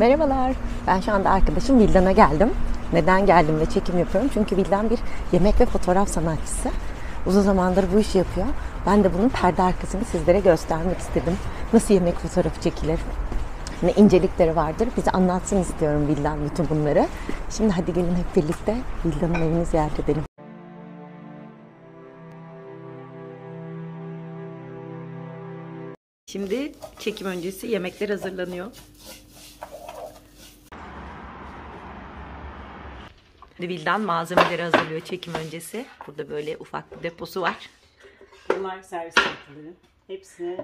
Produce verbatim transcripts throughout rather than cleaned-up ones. Merhabalar, ben şu anda arkadaşım Vildan'a geldim. Neden geldim ve çekim yapıyorum? Çünkü Vildan bir yemek ve fotoğraf sanatçısı. Uzun zamandır bu işi yapıyor. Ben de bunun perde arkasını sizlere göstermek istedim. Nasıl yemek fotoğrafı çekilir? Ne incelikleri vardır? Bize anlatsın istiyorum Vildan bütün bunları. Şimdi hadi gelin hep birlikte Vildan'ın evini ziyaret edelim. Şimdi çekim öncesi yemekler hazırlanıyor. Vildan malzemeleri hazırlıyor çekim öncesi. Burada böyle ufak bir deposu var. Bunlar servis tatlıları. Hepsini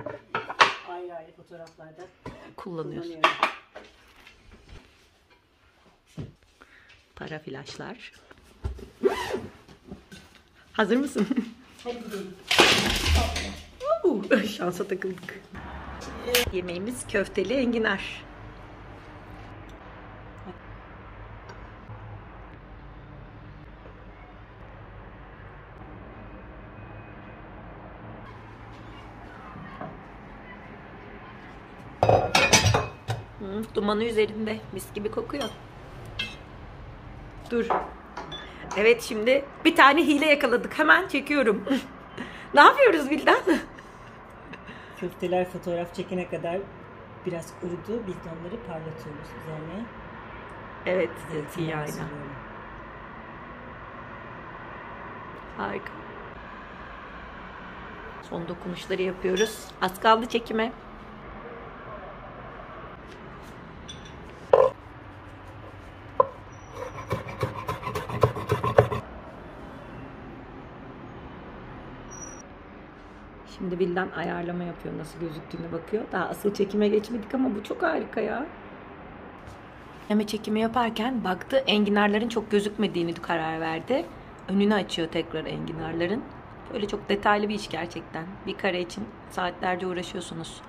ayrı ayrı fotoğraflarda kullanıyoruz. Para flaşlar. Hazır mısın? Hadi gidelim. Şansa takıldık. Yemeğimiz köfteli enginar. Hmm, dumanı üzerimde. Mis gibi kokuyor. Dur. Evet, şimdi bir tane hile yakaladık. Hemen çekiyorum. Ne yapıyoruz Vildan? Köfteler fotoğraf çekene kadar biraz kurudu. Biz de onları parlatıyoruz üzerine. Evet, zeytinyağıyla. Harika. Son dokunuşları yapıyoruz. Az kaldı çekime. Şimdi Vildan ayarlama yapıyor, nasıl gözüktüğüne bakıyor. Daha asıl çekime geçmedik ama bu çok harika ya. Yeme çekimi yaparken baktı, enginarların çok gözükmediğini karar verdi. Önünü açıyor tekrar enginarların. Böyle çok detaylı bir iş gerçekten. Bir kare için saatlerce uğraşıyorsunuz.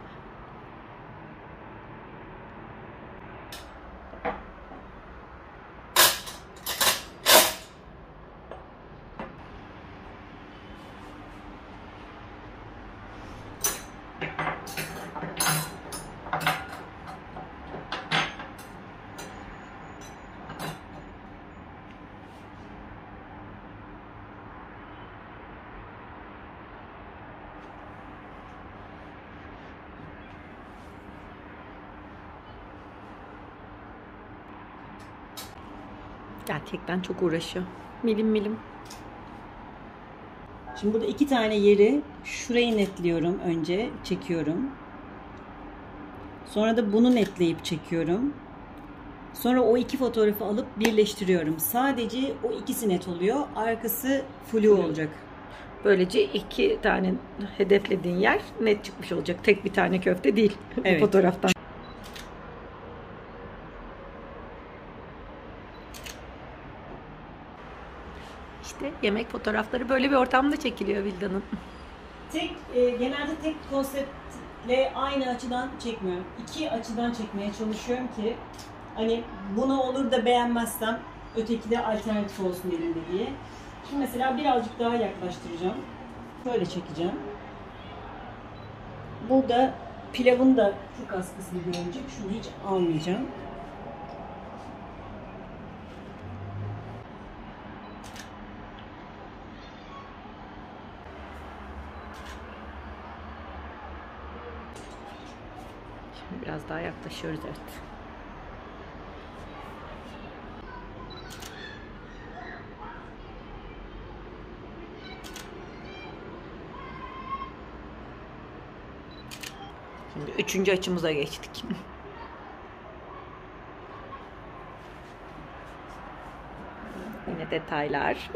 Gerçekten çok uğraşıyor. Milim milim. Şimdi burada iki tane yeri, şurayı netliyorum önce, çekiyorum. Sonra da bunu netleyip çekiyorum. Sonra o iki fotoğrafı alıp birleştiriyorum. Sadece o ikisi net oluyor. Arkası flu olacak. Böylece iki tane hedeflediğin yer net çıkmış olacak. Tek bir tane köfte değil. Evet. Bu fotoğraftan. İşte yemek fotoğrafları böyle bir ortamda çekiliyor Vildan'ın. Tek e, genelde tek konseptle aynı açıdan çekmiyorum. İki açıdan çekmeye çalışıyorum ki hani bunu olur da beğenmezsem öteki de alternatif olsun elinde diye. Şimdi mesela birazcık daha yaklaştıracağım. Böyle çekeceğim. Burada pilavın da çok az kısmı görünecek. Şunu hiç almayacağım. Biraz daha yaklaşıyoruz, evet. Şimdi üçüncü açımıza geçtik. Yine detaylar.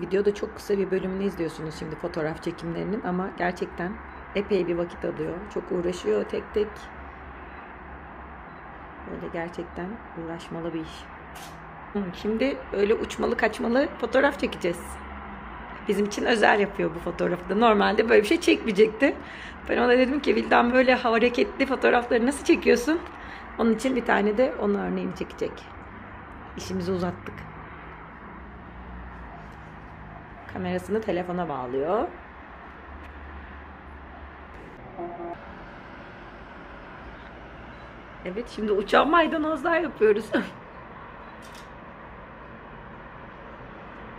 Videoda çok kısa bir bölümünü izliyorsunuz şimdi fotoğraf çekimlerinin ama gerçekten epey bir vakit alıyor. Çok uğraşıyor tek tek. Böyle gerçekten uğraşmalı bir iş. Şimdi öyle uçmalı kaçmalı fotoğraf çekeceğiz. bizim için özel yapıyor bu fotoğrafı da. Normalde böyle bir şey çekmeyecekti. Ben ona dedim ki Vildan, böyle hareketli fotoğrafları nasıl çekiyorsun? Onun için bir tane de onun örneğini çekecek. İşimizi uzattık. Kamerasını telefona bağlıyor. Evet, şimdi uçan maydanozlar yapıyoruz.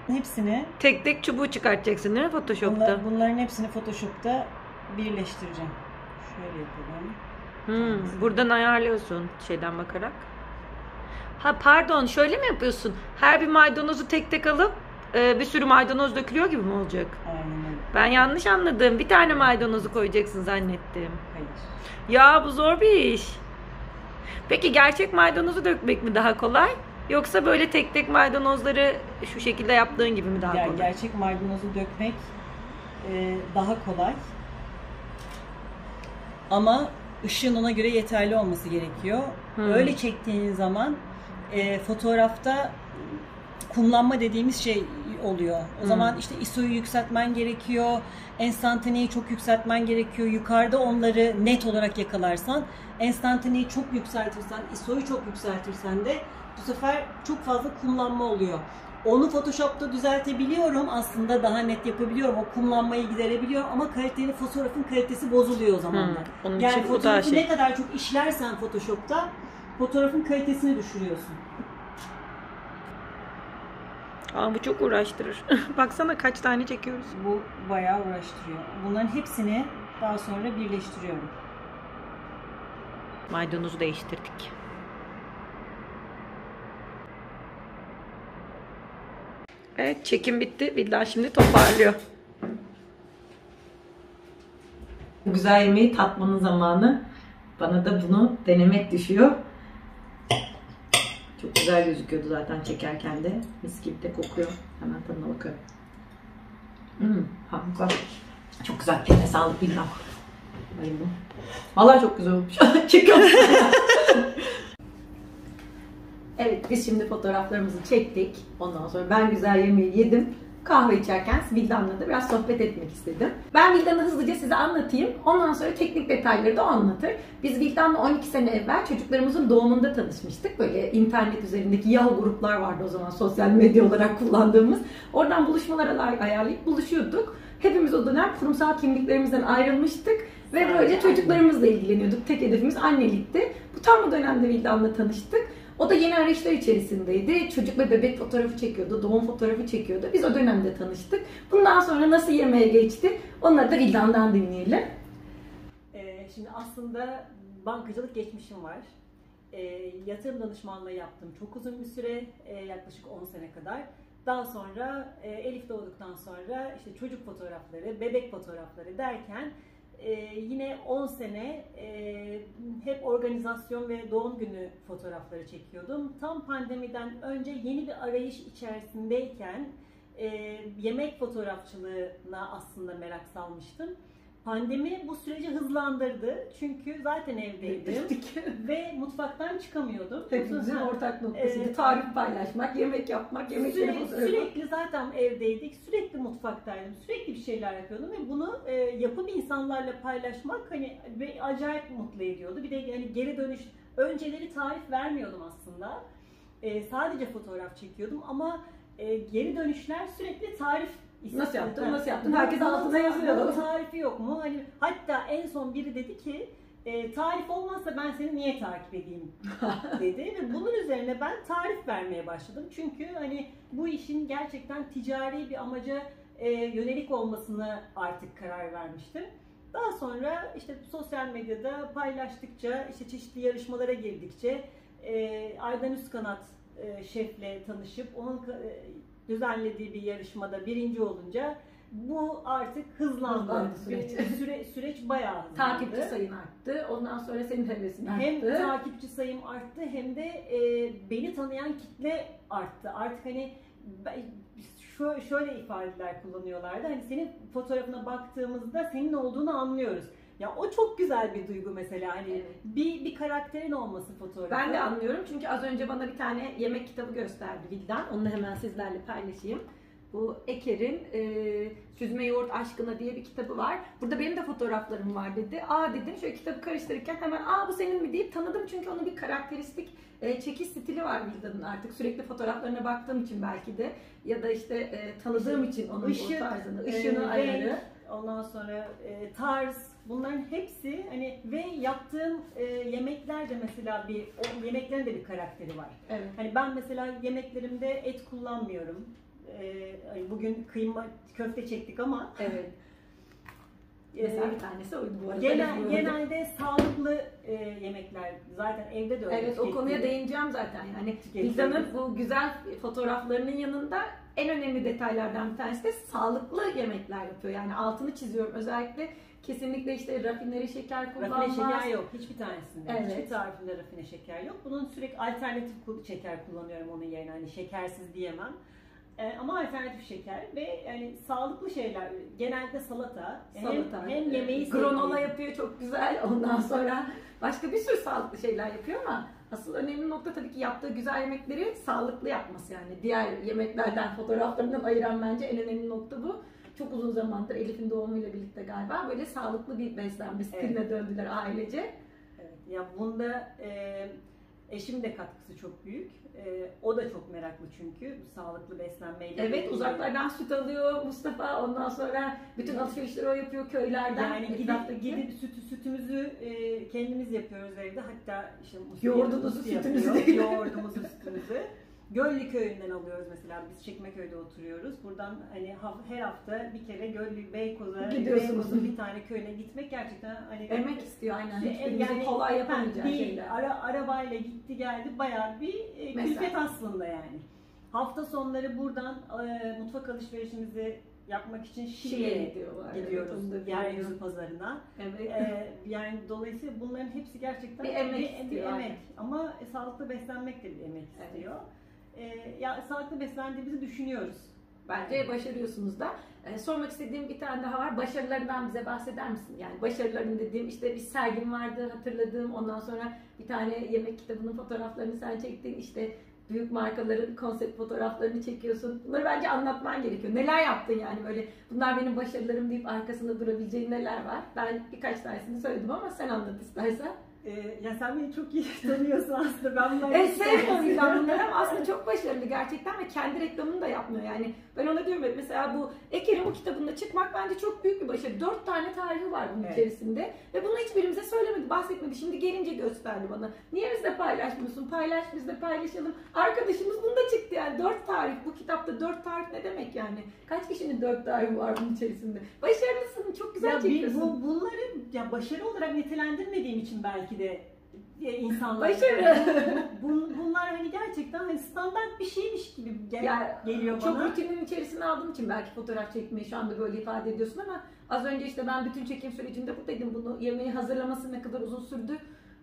Hepsini tek tek çubuğu çıkartacaksın değil mi Photoshop'ta? Bunlar, bunların hepsini Photoshop'ta birleştireceğim. Şöyle yapalım. Hmm, buradan ayarlıyorsun şeyden bakarak. Ha pardon, şöyle mi yapıyorsun? Her bir maydanozu tek tek alıp e, bir sürü maydanoz dökülüyor gibi mi olacak? Aynen öyle. Ben yanlış anladım. Bir tane maydanozu koyacaksın zannettim. Hayır. Ya bu zor bir iş. Peki gerçek maydanozu dökmek mi daha kolay? Yoksa böyle tek tek maydanozları şu şekilde yaptığın gibi mi daha yani kolay? Gerçek maydanozu dökmek e, daha kolay. Ama ışığın ona göre yeterli olması gerekiyor. Hmm. Öyle çektiğin zaman e, fotoğrafta kumlanma dediğimiz şey oluyor. O hmm. zaman işte I S O'yu yükseltmen gerekiyor. Enstantaneyi çok yükseltmen gerekiyor. Yukarıda onları net olarak yakalarsan, enstantaneyi çok yükseltirsen, I S O'yu çok yükseltirsen de bu sefer çok fazla kumlanma oluyor. Onu Photoshop'ta düzeltebiliyorum. Aslında daha net yapabiliyorum. O kumlanmayı giderebiliyorum ama kaliteli fotoğrafın kalitesi bozuluyor o zamanlar. Hmm, yani fotoğrafı şey. ne kadar çok işlersen Photoshop'ta fotoğrafın kalitesini düşürüyorsun. Aa, bu çok uğraştırır. Baksana kaç tane çekiyoruz. Bu bayağı uğraştırıyor. Bunların hepsini daha sonra birleştiriyorum. Maydanozu değiştirdik. Evet, çekim bitti. Vildan şimdi toparlıyor. Bu güzel yemeği tatmanın zamanı. Bana da bunu denemek düşüyor. Çok güzel gözüküyordu zaten çekerken de. Mis gibi de kokuyor. Hemen tadına bakıyorum. Hmm, harika. Çok güzel. Eline sağlık Vildan. Vallahi çok güzel olmuş. Çekiyorum. Evet, biz şimdi fotoğraflarımızı çektik. Ondan sonra ben güzel yemeği yedim. Kahve içerken Vildan'la da biraz sohbet etmek istedim. Ben Vildan'ı hızlıca size anlatayım. Ondan sonra teknik detayları da o anlatır. Biz Vildan'la on iki sene evvel çocuklarımızın doğumunda tanışmıştık. Böyle internet üzerindeki Yahoo gruplar vardı o zaman, sosyal medya olarak kullandığımız. Oradan buluşmalar ayarlayıp buluşuyorduk. Hepimiz o dönem kurumsal kimliklerimizden ayrılmıştık. Ve böylece çocuklarımızla ilgileniyorduk. Tek hedefimiz annelikti. Bu tam o dönemde Vildan'la tanıştık. O da yeni arayışlar içerisindeydi. Çocuk ve bebek fotoğrafı çekiyordu, doğum fotoğrafı çekiyordu. Biz o dönemde tanıştık. Bundan sonra nasıl yemeğe geçti, onları da Vildan'dan dinleyelim. Ee, şimdi aslında bankacılık geçmişim var. Ee, yatırım danışmanlığı yaptım çok uzun bir süre, e, yaklaşık on sene kadar. Daha sonra e, Elif doğduktan sonra işte çocuk fotoğrafları, bebek fotoğrafları derken Ee, yine on sene e, hep organizasyon ve doğum günü fotoğrafları çekiyordum. Tam pandemiden önce yeni bir arayış içerisindeyken e, yemek fotoğrafçılığına aslında merak salmıştım. Pandemi bu süreci hızlandırdı çünkü zaten evdeydim ve mutfaktan çıkamıyordum. Hepimizin ortak noktası e, tarif paylaşmak, yemek yapmak, yemek sürekli, sürekli zaten evdeydik, sürekli mutfaktaydım, sürekli bir şeyler yapıyordum ve bunu e, yapım insanlarla paylaşmak hani acayip mutlu ediyordu. Bir de yani geri dönüş, önceleri tarif vermiyordum aslında, e, sadece fotoğraf çekiyordum ama e, geri dönüşler sürekli tarif. Nasıl yaptın, nasıl yaptın? Herkes altına yazıyor. Tarifi yok mu? Hani hatta en son biri dedi ki e, tarif olmazsa ben seni niye takip edeyim dedi. Ve bunun üzerine ben tarif vermeye başladım. Çünkü hani bu işin gerçekten ticari bir amaca e, yönelik olmasına artık karar vermiştim. Daha sonra işte sosyal medyada paylaştıkça, işte çeşitli yarışmalara girdikçe e, Aydın Üskanat e, şefle tanışıp onun e, düzenlediği bir yarışmada birinci olunca bu artık hızlandı. hızlandı süreç. Süre, süreç bayağı hızlandı. Takipçi sayın arttı. Ondan sonra senin hevesin arttı. Hem takipçi sayım arttı hem de e, beni tanıyan kitle arttı. Artık hani şöyle, şöyle ifadeler kullanıyorlardı. Hani senin fotoğrafına baktığımızda senin olduğunu anlıyoruz. Ya o çok güzel bir duygu mesela, hani evet. bir bir karakterin olması fotoğrafı. Ben de anlıyorum çünkü az önce bana bir tane yemek kitabı gösterdi Vildan. Onu hemen sizlerle paylaşayım. Bu Eker'in e, Süzme Yoğurt Aşkına diye bir kitabı var. Burada benim de fotoğraflarım var dedi. Aa dedim, şöyle kitabı karıştırırken hemen aa bu senin mi deyip tanıdım. Çünkü onun bir karakteristik e, çekiş stili var Vildan'ın artık. Sürekli fotoğraflarına baktığım için belki de. Ya da işte e, tanıdığım için onun Işık, o tarzını, ışığını, e, ayarı. Renk, ondan sonra e, tarz. Bunların hepsi hani ve yaptığım e, yemekler de mesela bir, o yemeklerin de bir karakteri var. Evet. Hani ben mesela yemeklerimde et kullanmıyorum. Ee, bugün kıyma köfte çektik ama evet. Mesela bir tanesi oydu bu arada. Genel, genelde sağlıklı e, yemekler zaten evde de öyle. Evet, o konuya değineceğim zaten. Yani Vildan'ın bu güzel fotoğraflarının yanında en önemli detaylardan bir tanesi de sağlıklı yemekler yapıyor. Yani altını çiziyorum özellikle. Kesinlikle işte rafineri şeker kullanmaz. Rafine şeker yok hiçbir tanesinde. Evet. Hiçbir tarifinde rafine şeker yok. Bunun sürekli alternatif şeker kullanıyorum onun yerine. Hani şekersiz diyemem. Ee, ama alternatif şeker ve yani sağlıklı şeyler, genelde salata, salata hem, hem yemeği, granola yapıyor çok güzel, ondan sonra başka bir sürü sağlıklı şeyler yapıyor ama asıl önemli nokta tabii ki yaptığı güzel yemekleri sağlıklı yapması. Yani diğer yemeklerden, fotoğraflarından ayıran bence en önemli nokta bu. Çok uzun zamandır Elif'in doğumuyla birlikte galiba böyle sağlıklı bir beslenme stiline evet. döndüler ailece. Evet. Ya bunda e... eşim de katkısı çok büyük. Ee, o da çok meraklı çünkü sağlıklı beslenmeyle. Evet, uzaklardan süt alıyor Mustafa. Ondan sonra bütün alışverişleri o yapıyor köylerden. Yani gidip, gidip sütü, sütümüzü e, kendimiz yapıyoruz evde. Hatta işte yoğurdumuzu, sütümüzü, yoğurdumuzu, sütümüzü. Göllü Köyü'nden alıyoruz mesela. Biz Çekmeköy'de oturuyoruz. Buradan hani her hafta bir kere Göllü Beykoz'a, Beykoz'un bir tane köyüne gitmek gerçekten hani emek istiyor aynen. Yani, yani kolay yapamayacağı şeyler. Ara, arabayla gitti geldi bayağı bir e, külfet aslında yani. Hafta sonları buradan e, mutfak alışverişimizi yapmak için Şile'ye gidiyoruz, evet, yeryüzü pazarına. Evet. Ee, yani dolayısıyla bunların hepsi gerçekten bir emek, bir, istiyor, bir emek. ama e, sağlıklı beslenmek de bir emek evet. istiyor. E, ya sağlıklı beslendiğimizi düşünüyoruz. Bence başarıyorsunuz da. E, sormak istediğim bir tane daha var. Başarılarından bize bahseder misin? Yani başarıların dediğim işte bir sergim vardı hatırladığım. Ondan sonra bir tane yemek kitabının fotoğraflarını sen çektin. İşte büyük markaların konsept fotoğraflarını çekiyorsun. Bunları bence anlatman gerekiyor. Neler yaptın yani böyle bunlar benim başarılarım deyip arkasında durabileceğin neler var? Ben birkaç tanesini söyledim ama sen anlat istersen. Ee, ya sen beni çok iyi tanıyorsun aslında. Ben bunları e, sevmiyorum bunları ama aslında çok başarılı gerçekten ve kendi reklamını da yapmıyor yani. Ben ona diyorum mesela bu Eker'in bu kitabında çıkmak bence çok büyük bir başarı. Dört tane tarihi var bunun evet. içerisinde ve bunu hiçbirimize söylemedi, bahsetmedi. Şimdi gelince gösterdi bana. Niye bizle paylaşmıyorsun? Paylaş, bizle paylaşalım. Arkadaşımız bunda çıktı yani. Dört tarih. Bu kitapta dört tarih ne demek yani? Kaç kişinin dört tarihi var bunun içerisinde? Başarılısın. Çok güzel ya çekiyorsun. Bu, bunları ya başarı olarak nitelendirmediğim için belki de insanlar bunlar hani gerçekten hani standart bir şeymiş gibi gel ya, geliyor bana. Çok rutinin içerisine aldığım için belki fotoğraf çekmeyi şu anda böyle ifade ediyorsun ama az önce işte ben bütün çekim sürecinde bu dedim bunu yemeği hazırlaması ne kadar uzun sürdü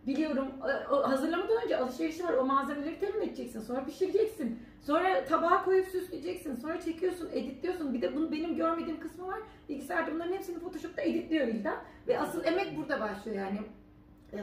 biliyorum. Hazırlamadan önce alışverişi var, o malzemeleri temin edeceksin, sonra pişireceksin, sonra tabağa koyup süsleyeceksin, sonra çekiyorsun, editliyorsun. Bir de bunu benim görmediğim kısmı var, bilgisayarda bunların hepsini Photoshop'ta editliyor Vildan ve asıl emek burada başlıyor yani.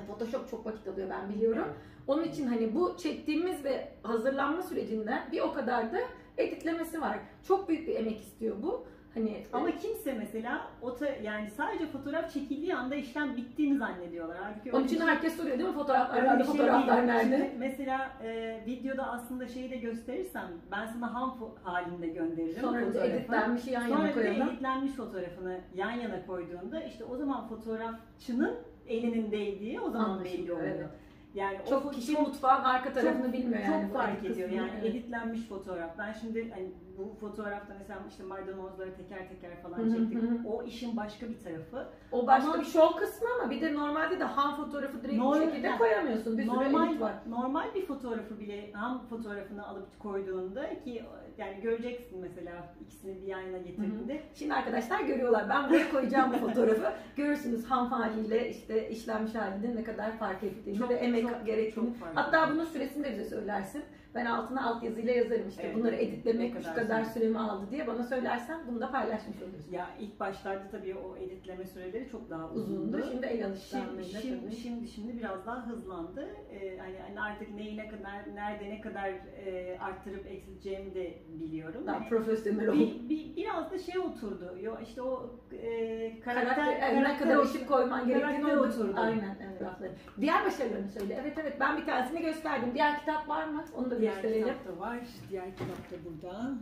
Photoshop çok vakit alıyor ben biliyorum. Onun için hani bu çektiğimiz ve hazırlanma sürecinde bir o kadar da editlemesi var. Çok büyük bir emek istiyor bu. Hani ama kimse mesela ota yani sadece fotoğraf çekildiği anda işlem bittiğini zannediyorlar. Halbuki onun için şey, herkes soruyor değil mi fotoğraflar nerede? Şey fotoğraflar nerede? Mesela e, videoda aslında şeyi de gösterirsem ben sana ham halinde gönderirim. Sonra da editlenmiş yan yana Sonra koyalım. Sonra editlenmiş fotoğrafını yan yana koyduğunda işte o zaman fotoğrafçının elinin değdiği o zaman belli oluyor. Evet. Yani çok o, kişi çok, mutfağın arka tarafını çok, bilmiyor yani. Çok fark ediyor yani evet. editlenmiş fotoğraf. Ben şimdi hani bu fotoğrafta mesela işte maydanozları teker teker falan hı-hı. çektik. O işin başka bir tarafı. O başka ama, bir şov kısmı ama bir de normalde de ham fotoğrafı direkt normal, bir şekilde yani, koyamıyorsun. Bir normal, var. normal bir fotoğrafı bile ham fotoğrafını alıp koyduğunda ki yani göreceksin mesela ikisini bir yan yana getirdiğinde. Hı-hı. Şimdi arkadaşlar görüyorlar ben buraya koyacağım bu fotoğrafı. Görürsünüz ham haliyle işte işlenmiş halinde ne kadar fark ettiğini ve emek gerekiyor. Hatta bunun süresini de bize söylersin. ben altına alt yazıyla yazarım işte, evet, bunları editlemek şu kadar, kadar süremi aldı diye bana söylersen bunu da paylaşmış olursun. Ya ilk başlarda tabii o editleme süreleri çok daha uzundu. uzundu. Şimdi el alışkanlığıyla şimdi, şimdi, şimdi şimdi biraz daha hızlandı. Ee, hani artık neyi ne kadar, nerede ne kadar e, arttırıp eksilteceğimi de biliyorum. Daha yani, profesyonel oldu. Bir, bir, biraz da şey oturdu. Yo, işte o e, karakter, karakter, karakter ne kadar ışık koyman gerektiğini oturdu. Aynen. Evet. Evet. Diğer başarılarını söyle. Evet evet, ben bir tanesini gösterdim. Diğer kitap var mı? Onu da gösterelim. Diğer kitap da var. Diğer kitap da burada.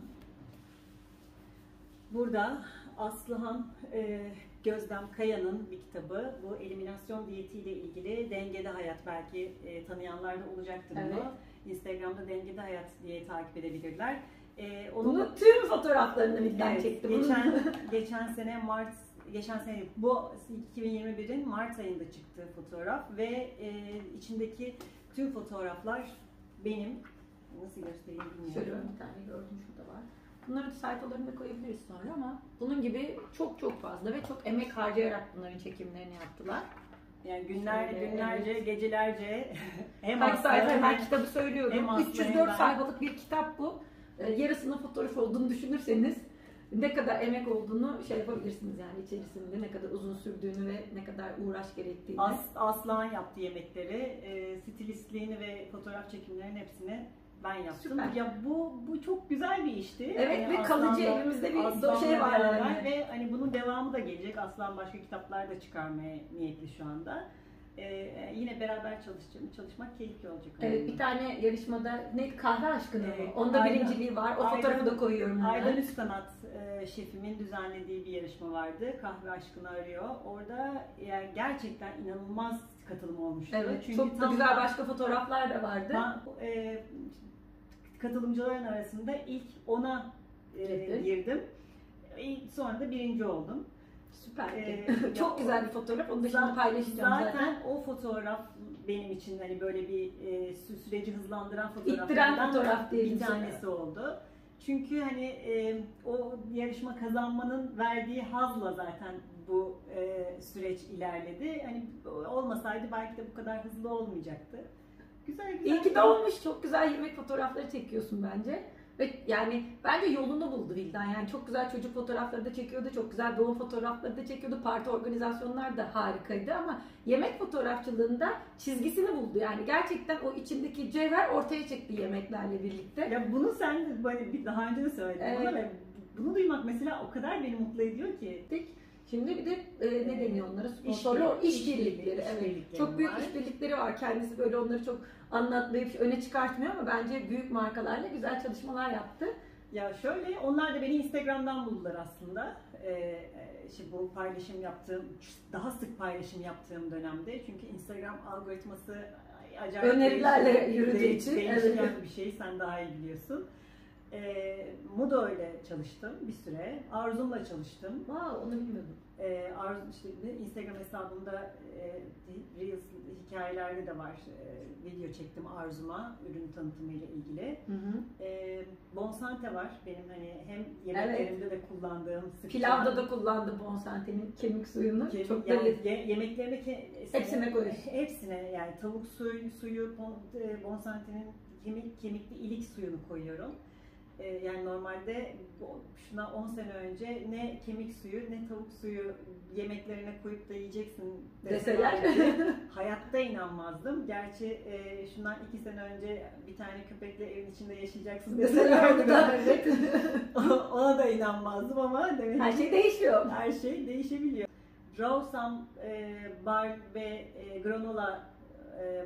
Burada Aslıhan e, Gözlem Kaya'nın bir kitabı. Bu eliminasyon diyeti ile ilgili, Dengede Hayat, belki e, tanıyanlar da olacaktır bunu. Evet. Instagram'da Dengede Hayat diye takip edebilirler. E, onun bunu tüm fotoğraflarını Vildan evet, çekti. Geçen, geçen sene Mart, geçen sene bu iki bin yirmi bir'in Mart ayında çıktı fotoğraf ve e, içindeki tüm fotoğraflar benim. Nasıl göstereyim bilmiyorum. Şöyle bir tane gördüm, şurada var. Bunları sayfalarına koyabiliriz sonra ama bunun gibi çok çok fazla ve çok emek harcayarak bunların çekimlerini yaptılar. Yani günler, şöyle, günlerce, evet, gecelerce hem kaç sayfa, hemen kitabı söylüyorum. üç yüz dört sayfalık bir kitap bu. Yarısının fotoğraf olduğunu düşünürseniz ne kadar emek olduğunu şey yapabilirsiniz yani, içerisinde ne kadar uzun sürdüğünü ve ne kadar uğraş gerektiğini. As, Aslıhan yaptı yemekleri, e, stilistliğini ve fotoğraf çekimlerinin hepsini ben yaptım. Süper. Ya bu bu çok güzel bir işti. Evet yani ve kalıcı elimizde bir şey var yani. Ve hani bunun devamı da gelecek. Aslan başka kitaplar da çıkarmaya niyetli şu anda. Ee, yine beraber çalışacağım. Çalışmak keyifli olacak. Evet, bir tane yarışmada ne kahve aşkına mı? Evet, onda Aydın, birinciliği var. O Aydın, fotoğrafı da koyuyorum. Aydın Üskanat e, şefimin düzenlediği bir yarışma vardı. Kahve aşkına arıyor. Orada yani gerçekten inanılmaz katılım olmuştu. Evet, çünkü çok da güzel başka fotoğraflar da vardı. Ben, e, katılımcıların arasında ilk ona e, girdim. Sonra da birinci oldum. Süper. Ee, çok o, güzel bir fotoğraf. Onu da şimdi paylaşacağım zaten. Zaten o fotoğraf benim için hani böyle bir e, süreci hızlandıran fotoğraflardan fotoğraf bir tanesi sonra. oldu. Çünkü hani e, o yarışma kazanmanın verdiği hazla zaten bu e, süreç ilerledi. Hani olmasaydı belki de bu kadar hızlı olmayacaktı. Güzel, güzel. İyi ki de olmuş. Çok güzel yemek fotoğrafları çekiyorsun bence. Ve yani bence yolunu buldu Vildan. Yani çok güzel çocuk fotoğrafları da çekiyordu, çok güzel doğum fotoğrafları da çekiyordu, parti organizasyonlar da harikaydı ama yemek fotoğrafçılığında çizgisini buldu yani, gerçekten o içindeki cevher ortaya çıktı yemeklerle birlikte. Ya bunu sen böyle bir daha önce de söyledin. Evet. Bana bunu duymak mesela o kadar beni mutlu ediyor ki. Şimdi bir de e, ne deniyor onlara? Sponsorlu iş birlikleri. Evet. Çok büyük iş birlikleri var. Kendisi böyle onları çok anlatmayıp öne çıkartmıyor ama bence büyük markalarla güzel çalışmalar yaptı. Ya şöyle, onlar da beni Instagram'dan buldular aslında. Ee, şimdi bu paylaşım yaptığım, daha sık paylaşım yaptığım dönemde. Çünkü Instagram algoritması acayip önerilerle yürüdüğü için değişik evet. bir şey. Sen daha iyi biliyorsun. E, Mudo ile çalıştım bir süre, Arzum'la çalıştım. Wow, onu bilmiyordum. E, Arzum işte Instagram hesabımda e, Reels hikayelerde de var. E, video çektim Arzum'a ürün tanıtımı ile ilgili. Hı hı. E, Bonsante var benim hani hem yemeklerimde evet. de kullandığım. Pilavda da kullandım Bonsante'nin kemik suyunu. Kemik, çok yani, ye, yemeklerime ke, hepsine koyuyorsun. Hepsine yani tavuk suyu, suyu Bonsante'nin kemik kemikli ilik suyunu koyuyorum. Yani normalde şuna on sene önce ne kemik suyu ne tavuk suyu yemeklerine koyup da yiyeceksin deseler hayatta inanmazdım. Gerçi şundan iki sene önce bir tane köpekle evin içinde yaşayacaksın deselerdi ona da inanmazdım ama demek her şey değişiyor. Her şey değişebiliyor. Rowsam Bar ve Granola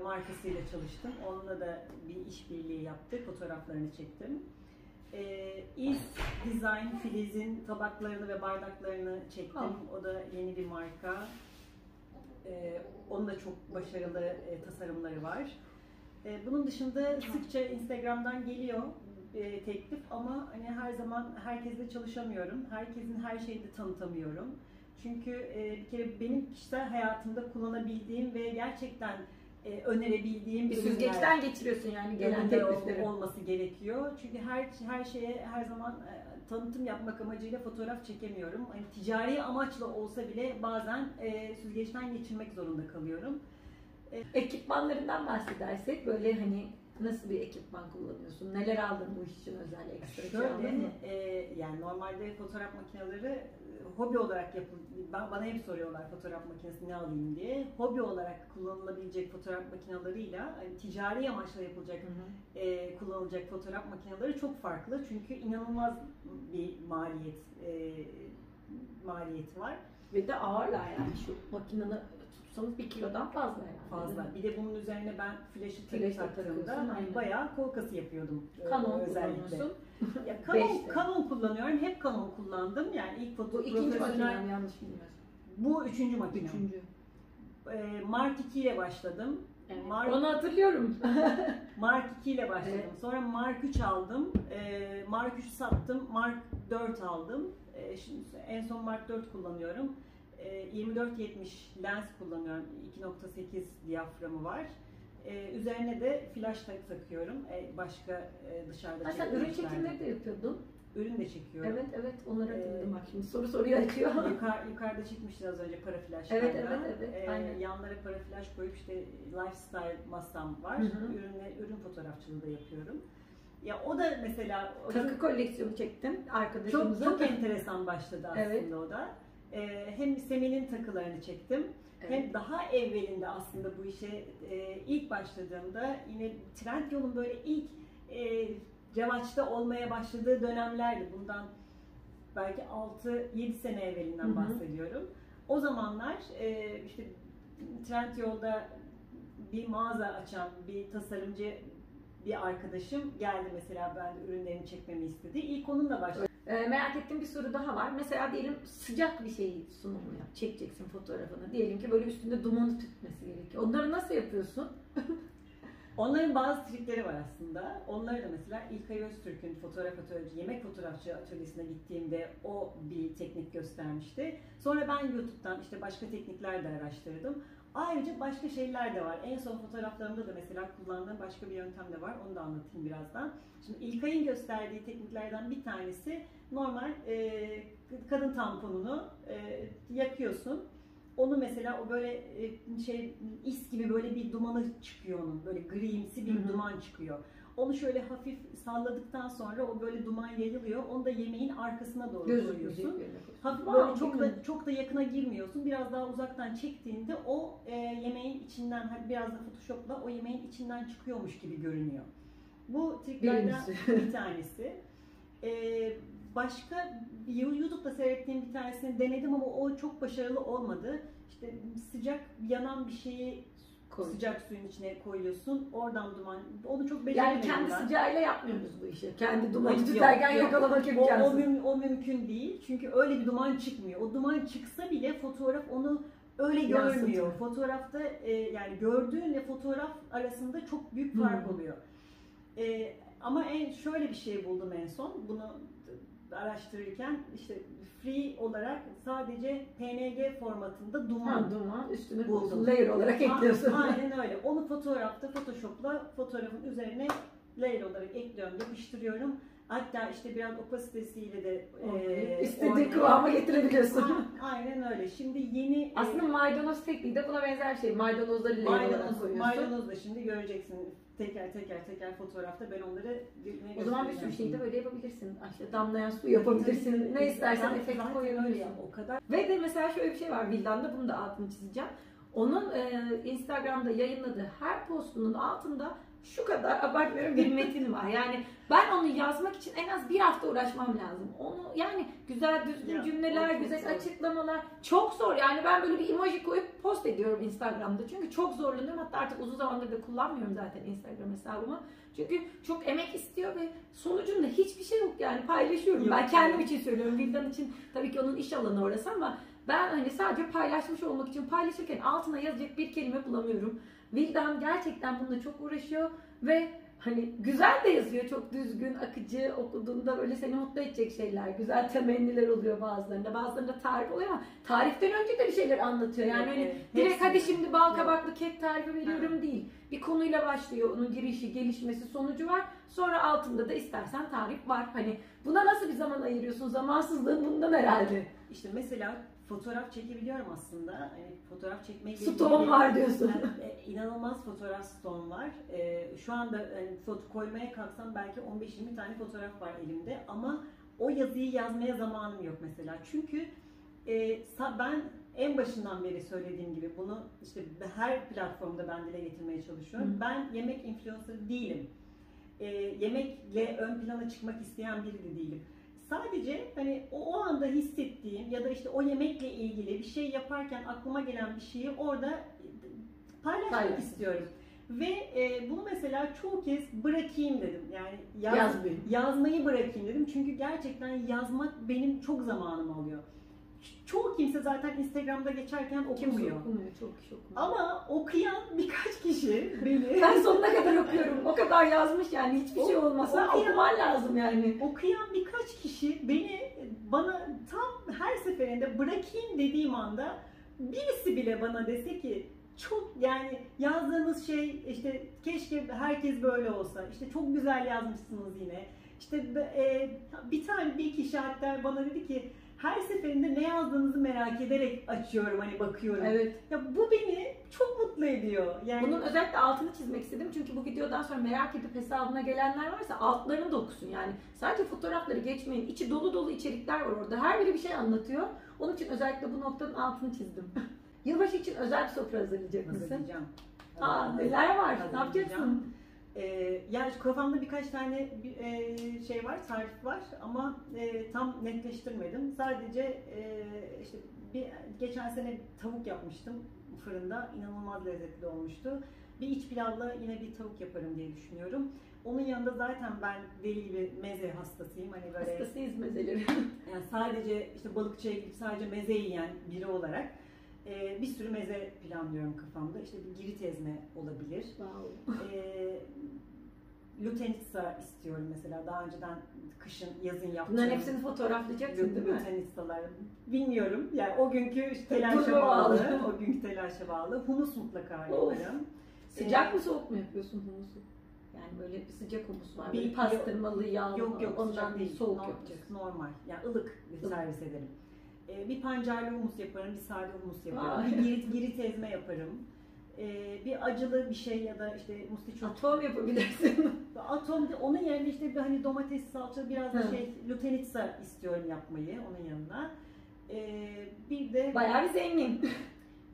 markasıyla çalıştım. Onunla da bir işbirliği yaptık. Fotoğraflarını çektim. Ee, İz Design, Filiz'in tabaklarını ve bardaklarını çektim. Oh. O da yeni bir marka. Ee, onun da çok başarılı e, tasarımları var. Ee, bunun dışında sıkça Instagram'dan geliyor e, teklif ama hani her zaman herkesle çalışamıyorum. Herkesin her şeyini tanıtamıyorum. Çünkü e, bir kere benim kişisel hayatımda kullanabildiğim ve gerçekten E, önerebildiğim bir süzgeçten geçiriyorsun yani gelen tekliflerin olması gerekiyor. Çünkü her her şeye her zaman e, tanıtım yapmak amacıyla fotoğraf çekemiyorum. Yani ticari amaçla olsa bile bazen e, süzgeçten geçirmek zorunda kalıyorum. E, Ekipmanlarından bahsedersek böyle hani Nasıl bir ekipman kullanıyorsun? Neler aldın bu iş için özel ekstra? Şöyle, e, yani normalde fotoğraf makineleri hobi olarak yapın, bana hep soruyorlar fotoğraf makinesi ne alayım diye. Hobi olarak kullanılabilecek fotoğraf makineleriyle yani ticari amaçla yapılacak, hı hı. E, kullanılacak fotoğraf makineleri çok farklı. Çünkü inanılmaz bir maliyet e, maliyeti var. Ve de ağırlar yani şu makineni tutsanız bir kilodan fazla yani. Fazla. Bir de bunun üzerine ben flaşı tek taktığımda bayağı kol kası yapıyordum. Canon kullanıyorsun. Ya Canon, Canon kullanıyorum. Hep Canon kullandım. Yani ilk foto profesyonel makinem, yanlış bilmiyorsun. Bu üçüncü makinem. Üçüncü. Ee, Mark iki ile başladım. Evet. Mark... Onu hatırlıyorum. Mark iki ile başladım. Evet. Sonra Mark üç aldım. Ee, Mark üçü sattım. Mark dört aldım. Ee, şimdi en son Mark dört kullanıyorum. yirmi dört yetmiş lens kullanıyorum. iki nokta sekiz diyaframı var. Ee, üzerine de flash takıyorum. Ee, başka e, dışarıda çekiyorum. Sen ürün çekimleri de yapıyordun. Ürün de çekiyorum. Evet evet, onlara döndüm bak şimdi. Soru soruyu açıyor. Yukar, yukarıda çekmişti az önce para flash. Evet evet evet. Ee, yanlara para flash koyup işte lifestyle masam var. Hı hı. Ürünle, ürün fotoğrafçılığı da yapıyorum. Ya o da mesela... Takı koleksiyonu çektim arkadaşımıza. Çok, çok enteresan başladı aslında evet. O da. Hem Semen'in takılarını çektim, evet. Hem daha evvelinde aslında bu işe ilk başladığımda yine Trendyol'un böyle ilk revaçta olmaya başladığı dönemlerdi. Bundan belki altı yedi sene evvelinden, hı-hı, bahsediyorum. O zamanlar işte Trendyol'da bir mağaza açan bir tasarımcı bir arkadaşım geldi mesela, ben ürünlerini çekmemi istedi. İlk onunla başladım. E, merak ettiğim bir soru daha var. Mesela diyelim sıcak bir şey sunumu yap, çekeceksin fotoğrafını. Diyelim ki böyle üstünde dumanı tütmesi gerekiyor. Onları nasıl yapıyorsun? Onların bazı trikleri var aslında. Onları da mesela İlkay Öztürk'ün fotoğraf atölyesi, yemek fotoğrafçı atölyesine gittiğimde o bir teknik göstermişti. Sonra ben YouTube'dan işte başka teknikler de araştırdım. Ayrıca başka şeyler de var. En son fotoğraflarımda da mesela kullandığım başka bir yöntem de var. Onu da anlatayım birazdan. Şimdi İlkay'ın gösterdiği tekniklerden bir tanesi normal e, kadın tamponunu e, yakıyorsun. Onu mesela o böyle e, şey is gibi böyle bir dumanı çıkıyor onun. Böyle grimsi bir, hı-hı, duman çıkıyor. Onu şöyle hafif salladıktan sonra o böyle duman yayılıyor. Onu da yemeğin arkasına doğru koyuyorsun. Hafif böyle Aa, çok da çok da yakına girmiyorsun. Biraz daha uzaktan çektiğinde o e, yemeğin içinden, hani biraz da Photoshop'la o yemeğin içinden çıkıyormuş gibi görünüyor. Bu triklerden bir tanesi. E, başka YouTube'da seyrettiğim bir tanesini denedim ama o çok başarılı olmadı. İşte sıcak yanan bir şeyi koy. Sıcak suyun içine koyuyorsun, oradan duman, onu çok beceremiyorum. Yani kendi ben. Sıcağıyla yapmıyoruz bu işi, kendi dumanı tüterken yakalamak imkansız. O, o, müm, o mümkün değil, çünkü öyle bir duman çıkmıyor. O duman çıksa bile fotoğraf onu öyle yansıtıyor. Görmüyor. Fotoğrafta e, yani gördüğünle fotoğraf arasında çok büyük fark, hmm, oluyor. E, ama en şöyle bir şey buldum en son, bunu araştırırken işte free olarak sadece P N G formatında duman, ha, duman üstüne buldum. Layer olarak ekliyorsun. Aynen öyle. Onu fotoğrafta Photoshop'la fotoğrafın üzerine layer olarak ekliyorum, yapıştırıyorum. Hatta işte biraz opasitesiyle de e, istediğin kıvama getirebiliyorsun. Aynen öyle. Şimdi yeni aslında e, maydanoz tekniği de buna benzer şey. Maydanozları layer maydanoz, olarak koyuyorsun. Maydanoz da şimdi göreceksin. Teker teker teker fotoğrafta ben onları... O zaman bir sürü şeyi de böyle yapabilirsin. İşte damlayan su yapabilirsin. Ne istersen efekt koyabilirsin. O kadar. Ve de mesela şöyle bir şey var Vildan'da, bunu da altını çizeceğim. Onun e, Instagram'da yayınladığı her postunun altında şu kadar abartmıyorum bir metin var. Yani ben onu yazmak için en az bir hafta uğraşmam lazım. Onu yani güzel düzgün ya, cümleler, güzel zor. Açıklamalar çok zor. Yani ben böyle bir emoji koyup post ediyorum Instagram'da. Çünkü çok zorlanıyorum. Hatta artık uzun zamandır da kullanmıyorum zaten Instagram hesabımı. Çünkü çok emek istiyor ve sonucunda hiçbir şey yok yani, paylaşıyorum. Yok, ben kendim yok. için söylüyorum. Vildan için tabii ki onun iş alanı orası ama ben hani sadece paylaşmış olmak için paylaşırken altına yazacak bir kelime bulamıyorum. Vildan gerçekten bununla çok uğraşıyor ve hani güzel de yazıyor, çok düzgün, akıcı, okuduğunda böyle seni mutlu edecek şeyler, güzel temenniler oluyor bazılarında, bazılarında tarif oluyor ama tariften önce de bir şeyler anlatıyor yani, hani evet, direkt hadi şimdi bal kabaklı kek tarifi veriyorum, evet, değil. Bir konuyla başlıyor, onun girişi, gelişmesi, sonucu var. Sonra altında da istersen tarif var. Hani buna nasıl bir zaman ayırıyorsun? Zamansızlığın bundan herhalde. İşte mesela fotoğraf çekebiliyorum aslında. Yani fotoğraf çekmek... Stoğum var diyorsun. Yani inanılmaz fotoğraf stoğum var. Ee, şu anda yani foto koymaya kalksam belki on beş yirmi tane fotoğraf var elimde ama o yazıyı yazmaya zamanım yok mesela. Çünkü e, ben en başından beri söylediğim gibi bunu işte her platformda ben dile getirmeye çalışıyorum. Hı. Ben yemek influencer değilim. E, yemekle ön plana çıkmak isteyen biri de değilim. Sadece hani o, o anda hissettiğim ya da işte o yemekle ilgili bir şey yaparken aklıma gelen bir şeyi orada paylaşmak Paylaşın. istiyorum. Ve e, bunu mesela çoğu kez bırakayım dedim. Yani yaz, Yazmayı. yazmayı bırakayım dedim. Çünkü gerçekten yazmak benim çok zamanım alıyor. Çoğu kimse zaten Instagram'da geçerken okumuyor. okumuyor çok, çok. Ama okuyan birkaç kişi beni... Ben sonuna kadar okuyorum. O kadar yazmış yani hiçbir o, şey olmasa okuyan, okuman lazım yani. Okuyan birkaç kişi beni, bana tam her seferinde bırakayım dediğim anda birisi bile bana dese ki çok yani yazdığınız şey işte keşke herkes böyle olsa, işte çok güzel yazmışsınız yine. İşte e, bir tane bir kişi hatta bana dedi ki her seferinde ne yazdığınızı merak ederek açıyorum, hani bakıyorum. Evet. Ya bu beni çok mutlu ediyor. Yani... Bunun özellikle altını çizmek istedim çünkü bu videodan sonra merak edip hesabına gelenler varsa altlarını da okusun yani. Sadece fotoğrafları geçmeyin, içi dolu dolu içerikler var orada. Her biri bir şey anlatıyor. Onun için özellikle bu noktanın altını çizdim. Yılbaşı için özel bir sofra hazırlayacak mısın? Hazırlayacağım. Aa, neler var? Ne yapacaksın? Ee, yani kafamda birkaç tane e, şey var, tarif var ama e, tam netleştirmedim. Sadece e, işte bir, geçen sene tavuk yapmıştım fırında, inanılmaz lezzetli olmuştu. Bir iç pilavla yine bir tavuk yaparım diye düşünüyorum. Onun yanında zaten ben deli gibi meze hastasıyım. Hani böyle, hastasıyız mezeleri. Yani sadece işte balıkçıya gidip sadece meze yiyen biri olarak. Ee, bir sürü meze planlıyorum kafamda. İşte bir girit ezme olabilir. Wow. Ee, lutenitsa istiyorum mesela. Daha önceden kışın, yazın yaptığım. Bunların hepsini fotoğraflayacaksın değil mi? Lutenitsalar. Bilmiyorum. Yani o günkü işte telaşa bağlı. o günkü telaşa bağlı. Humus mutlaka yaparım. Sıcak ee, mı soğuk mu yapıyorsun humusu? Yani böyle bir sıcak humus var. Bir pastırmalı, yağlı. Yok yok. Ondan değil. Soğuk normal, yapacaksın. Normal. Yani ılık bir servis ederim. Bir pancarlı humus yaparım, bir sade humus yaparım, Ay. bir girit, girit ezme yaparım, bir acılı bir şey ya da işte mustiço. Atom yapabilirsin. Atom, onun yerine işte hani domates, salça, biraz da şey, lutenitsa istiyorum yapmayı onun yanına. Bir de... Bayağı bir zengin.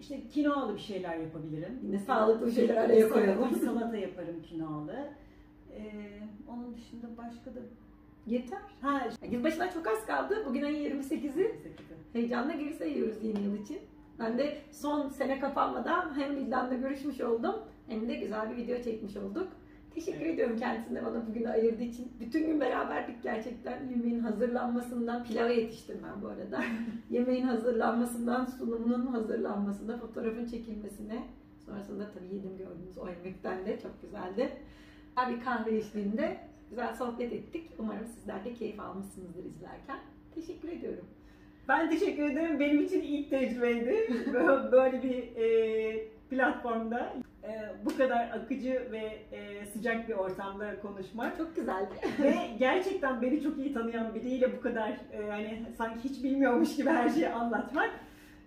İşte kinoalı bir şeyler yapabilirim. Yine sağlıklı bir şeyler yapalım. Salata yaparım kinoalı. Onun dışında başka da... Yeter. Ha, yılbaşına çok az kaldı. Bugün ayın yirmi sekizi. Heyecanla geri sayıyoruz yeni yıl için. Ben de son sene kapanmadan hem Vildan'la görüşmüş oldum hem de güzel bir video çekmiş olduk. Teşekkür evet. ediyorum kendisine bana bugünü ayırdığı için. Bütün gün beraberdik gerçekten. Yemeğin hazırlanmasından, pilava yetiştim ben bu arada. Yemeğin hazırlanmasından, sunumunun hazırlanmasına, fotoğrafın çekilmesine. Sonrasında tabii yedim gördüğünüz o yemekten de çok güzeldi. Bir kahve içtiğinde güzel sohbet ettik. Umarım sizler de keyif almışsınızdır izlerken. Teşekkür ediyorum. Ben teşekkür ederim. Benim için ilk tecrübeydi. Böyle bir e, platformda e, bu kadar akıcı ve e, sıcak bir ortamda konuşmak. Çok güzeldi. Ve gerçekten beni çok iyi tanıyan biriyle bu kadar e, yani sanki hiç bilmiyormuş gibi her şeyi anlatmak.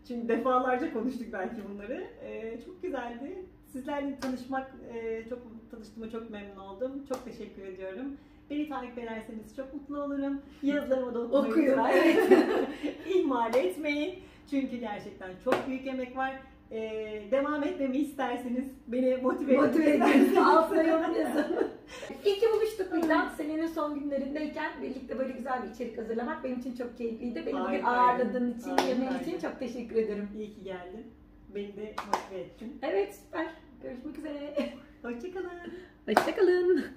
Çünkü defalarca konuştuk belki bunları. E, çok güzeldi. Sizlerle tanışmak, çok tanıştığıma çok memnun oldum. Çok teşekkür ediyorum. Beni takip ederseniz çok mutlu olurum. Yazılarımı da okuyun. İhmal etmeyin. Çünkü gerçekten çok büyük emek var. Ee, devam etmemi isterseniz, beni motive, motive edin. Altına yorum yazın. İyi ki buluştuk Vildan. Senenin son günlerindeyken birlikte böyle güzel bir içerik hazırlamak benim için çok keyifliydi. Beni bugün ağırladığın için, aynen, yemeğin aynen. için çok teşekkür ederim. İyi ki geldin. Beni de motive ettin. Evet, süper. Görüşmek üzere. Hoşçakalın. Hoşçakalın.